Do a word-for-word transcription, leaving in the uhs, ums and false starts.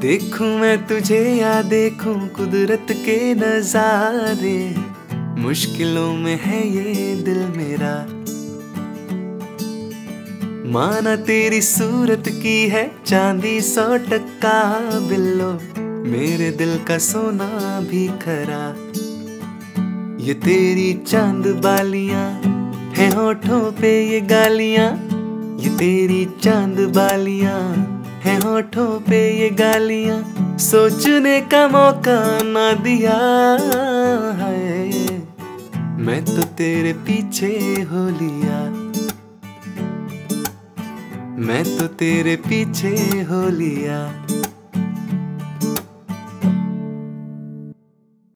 देखूं मैं तुझे या देखूं कुदरत के नजारे, मुश्किलों में है ये दिल मेरा। माना तेरी सूरत की है चांदी सौ टक्का बिल्लो, मेरे दिल का सोना भी खरा। ये तेरी चांद बालियां हैं होठों पे ये गालियां, ये तेरी चांद बालियां हैं होठों पे ये गालियां, सोचने का मौका ना दिया है, मैं तो तेरे पीछे हो लिया, मैं तो तेरे पीछे हो लिया।